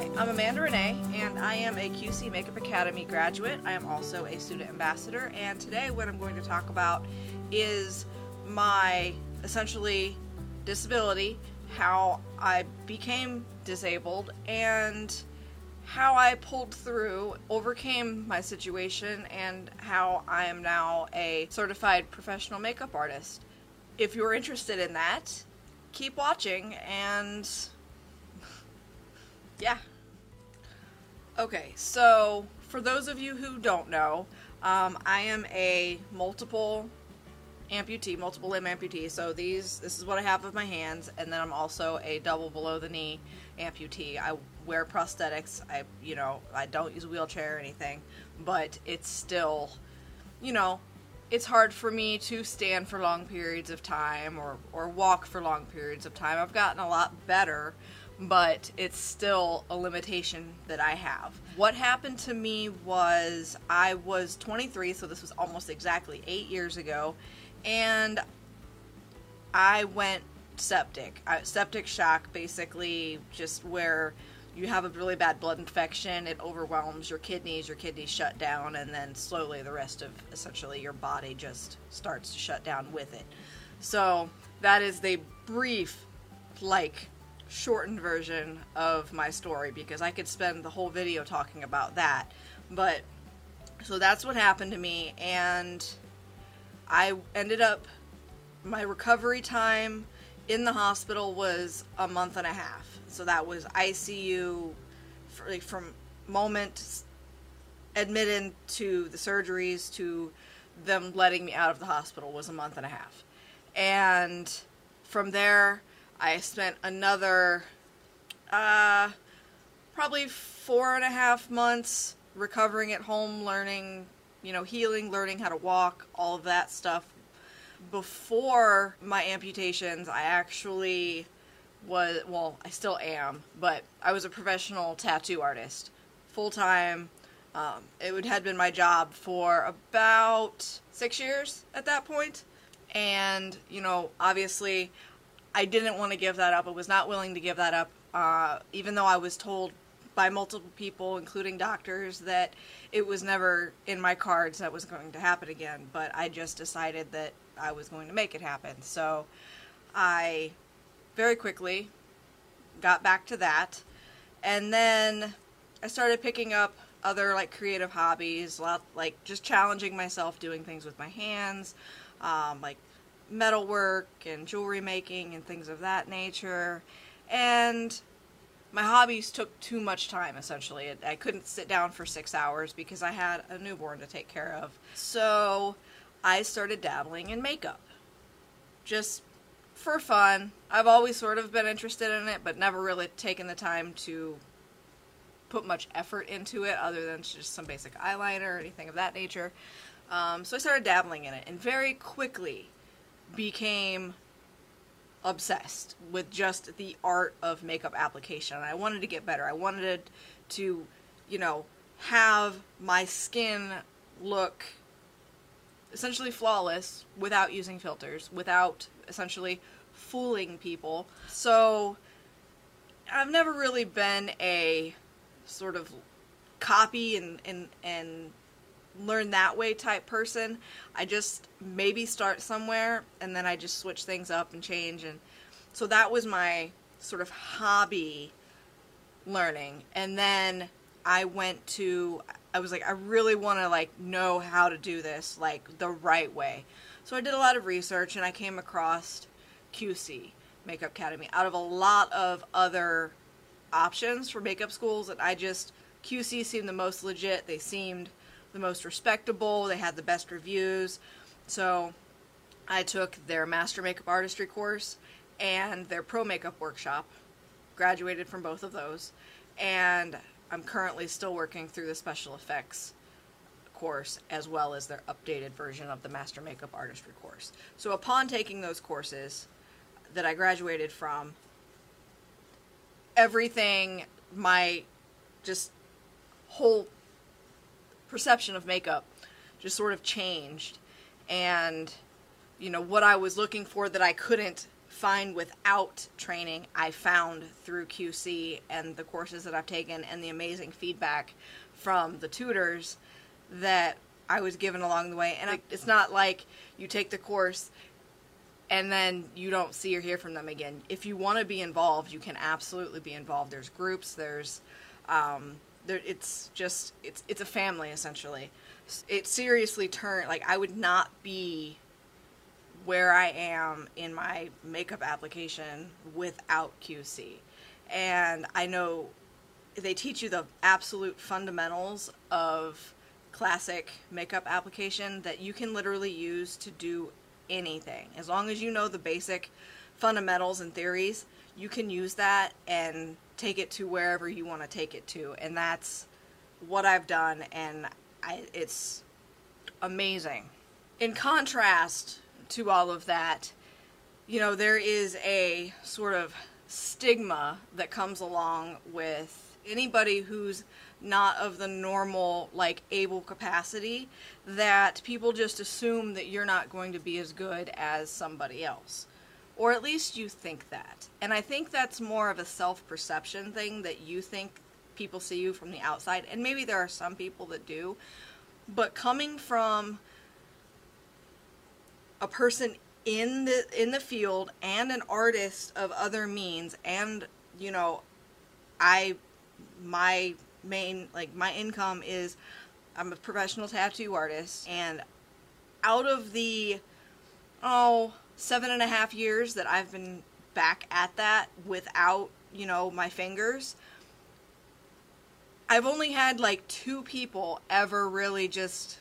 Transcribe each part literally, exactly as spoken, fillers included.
Hi, I'm Amanda Renee, and I am a Q C Makeup Academy graduate. I am also a student ambassador, and today what I'm going to talk about is my, essentially, disability, how I became disabled, and how I pulled through, overcame my situation, and how I am now a certified professional makeup artist. If you're interested in that, keep watching, and yeah. Okay, so for those of you who don't know, um, I am a multiple amputee, multiple limb amputee. So these, this is what I have of my hands, and then I'm also a double below the knee amputee. I wear prosthetics. I, you know, I don't use a wheelchair or anything, but it's still, you know, it's hard for me to stand for long periods of time or, or walk for long periods of time. I've gotten a lot better, but it's still a limitation that I have. What happened to me was I was twenty-three, so this was almost exactly eight years ago, and I went septic. I, septic shock, basically, just where you have a really bad blood infection, it overwhelms your kidneys, your kidneys shut down, and then slowly the rest of, essentially, your body just starts to shut down with it. So that is the brief, like, shortened version of my story, because I could spend the whole video talking about that. But so that's what happened to me, and I ended up, my recovery time in the hospital was a month and a half. So that was I C U for, like, from moment admitted to the surgeries to them letting me out of the hospital was a month and a half. And from there I spent another uh, probably four and a half months recovering at home, learning, you know, healing, learning how to walk, all of that stuff. Before my amputations, I actually was, well, I still am, but I was a professional tattoo artist, full-time. Um, it would, had been my job for about six years at that point, and, you know, obviously I didn't want to give that up. I was not willing to give that up, uh, even though I was told by multiple people, including doctors, that it was never in my cards that was going to happen again. But I just decided that I was going to make it happen. So I very quickly got back to that. And then I started picking up other, like, creative hobbies, like just challenging myself, doing things with my hands, um, like metal work and jewelry making and things of that nature. And my hobbies took too much time, essentially. I couldn't sit down for six hours because I had a newborn to take care of. So I started dabbling in makeup just for fun. I've always sort of been interested in it, but never really taken the time to put much effort into it other than just some basic eyeliner or anything of that nature. Um, so I started dabbling in it, and very quickly became obsessed with just the art of makeup application. I wanted to get better. I wanted to, you know, have my skin look essentially flawless without using filters, without essentially fooling people. So I've never really been a sort of copy and, and, and learn that way type person. I just maybe start somewhere and then I just switch things up and change, and so that was my sort of hobby learning. And then I went to, I was like, I really want to, like, know how to do this, like, the right way. So I did a lot of research, and I came across Q C Makeup Academy out of a lot of other options for makeup schools, and I just, Q C seemed the most legit. They seemed the most respectable, they had the best reviews. So I took their Master Makeup Artistry course and their Pro Makeup Workshop, graduated from both of those, and I'm currently still working through the Special Effects course as well as their updated version of the Master Makeup Artistry course. So upon taking those courses that I graduated from, everything, my just whole perception of makeup just sort of changed, and, you know, what I was looking for that I couldn't find without training, I found through Q C and the courses that I've taken and the amazing feedback from the tutors that I was given along the way. And it's not like you take the course and then you don't see or hear from them again. If you want to be involved, you can absolutely be involved. There's groups, there's um, there, it's just it's it's a family essentially. It seriously turned, like, I would not be where I am in my makeup application without Q C. And I know they teach you the absolute fundamentals of classic makeup application that you can literally use to do anything. As long as you know the basic fundamentals and theories, you can use that and take it to wherever you want to take it to. And that's what I've done, and I, it's amazing. In contrast to all of that, you know, there is a sort of stigma that comes along with anybody who's not of the normal, like, able capacity, that people just assume that you're not going to be as good as somebody else. Or at least you think that. And I think that's more of a self-perception thing, that you think people see you from the outside, and maybe there are some people that do, but coming from a person in the in the field and an artist of other means, and, you know, I my main, like, my income is, I'm a professional tattoo artist, and out of the oh seven and a half years that I've been back at that without, you know, my fingers, I've only had like two people ever really just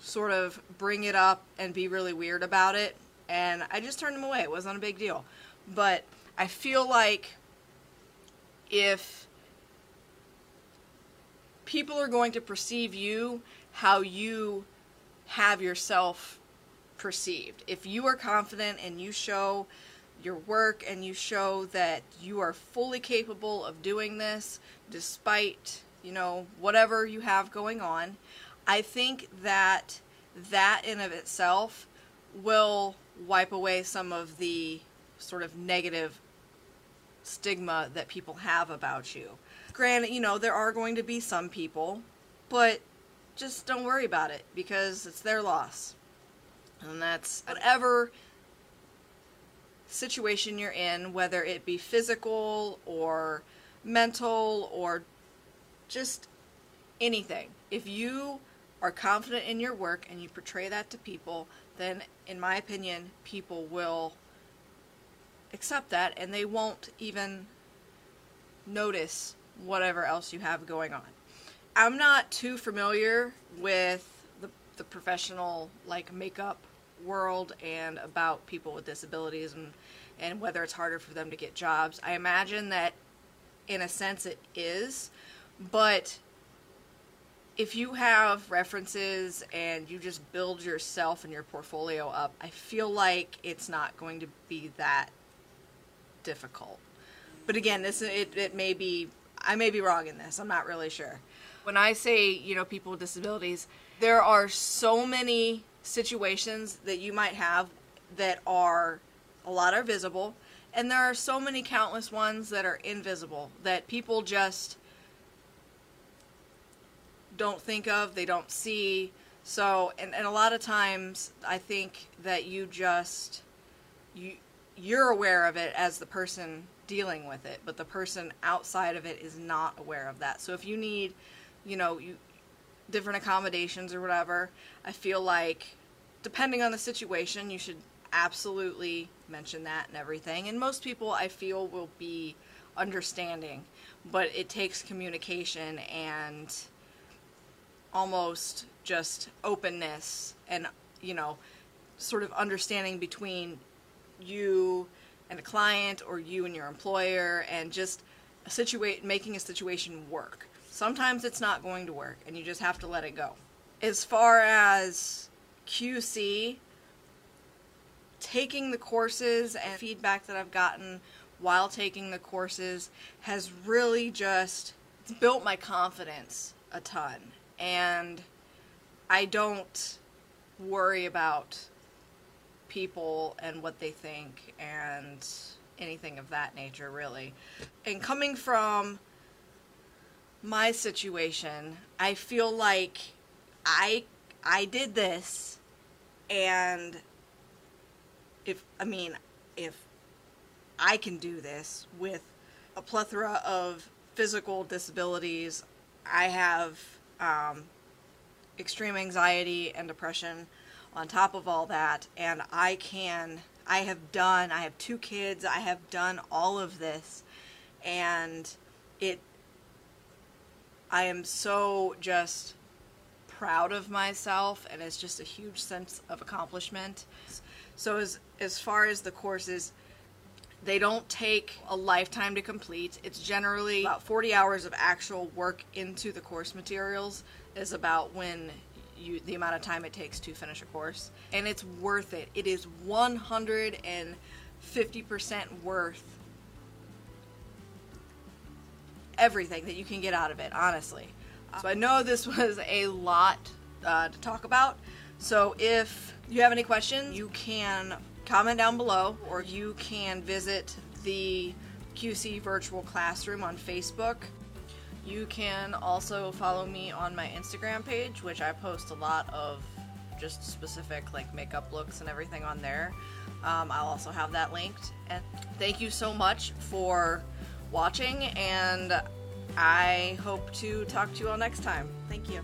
sort of bring it up and be really weird about it, and I just turned them away. It wasn't a big deal. But I feel like if people are going to perceive you how you have yourself perceived, if you are confident and you show your work and you show that you are fully capable of doing this despite, you know, whatever you have going on, I think that that in of itself will wipe away some of the sort of negative stigma that people have about you. Granted, you know, there are going to be some people, but just don't worry about it, because it's their loss. And that's whatever situation you're in, whether it be physical or mental or just anything. If you are confident in your work and you portray that to people, then in my opinion, people will accept that, and they won't even notice whatever else you have going on. I'm not too familiar with the, the professional, like, makeup world and about people with disabilities and, and whether it's harder for them to get jobs. I imagine that in a sense it is, but if you have references and you just build yourself and your portfolio up, I feel like it's not going to be that difficult. But again, this it, it may be, I may be wrong in this, I'm not really sure. When I say, you know, people with disabilities, there are so many situations that you might have that are, a lot are visible, and there are so many countless ones that are invisible that people just don't think of, they don't see. So, and, and a lot of times I think that you just, you, you're aware of it as the person dealing with it, but the person outside of it is not aware of that. So if you need, you know, you, different accommodations or whatever, I feel like, depending on the situation, you should absolutely mention that and everything. And most people, I feel, will be understanding, but it takes communication and almost just openness and, you know, sort of understanding between you and a client or you and your employer, and just a situate making a situation work. Sometimes it's not going to work and you just have to let it go. As far as Q C, taking the courses and feedback that I've gotten while taking the courses has really just built my confidence a ton. And I don't worry about people and what they think and anything of that nature, really. And coming from my situation, I feel like I I did this, and if I mean if I can do this with a plethora of physical disabilities. I have um, extreme anxiety and depression on top of all that, and I can I have done I have two kids, I have done all of this, and it I am so just proud of myself, and it's just a huge sense of accomplishment. So as as far as the courses, they don't take a lifetime to complete. It's generally about forty hours of actual work into the course materials is about when you the amount of time it takes to finish a course. And it's worth it. It is one hundred fifty percent worth everything that you can get out of it, honestly. So I know this was a lot uh, to talk about. So if you have any questions, you can comment down below, or you can visit the Q C Virtual Classroom on Facebook. You can also follow me on my Instagram page, which I post a lot of just specific like makeup looks and everything on there. Um, I'll also have that linked. And thank you so much for watching, and I hope to talk to you all next time. Thank you.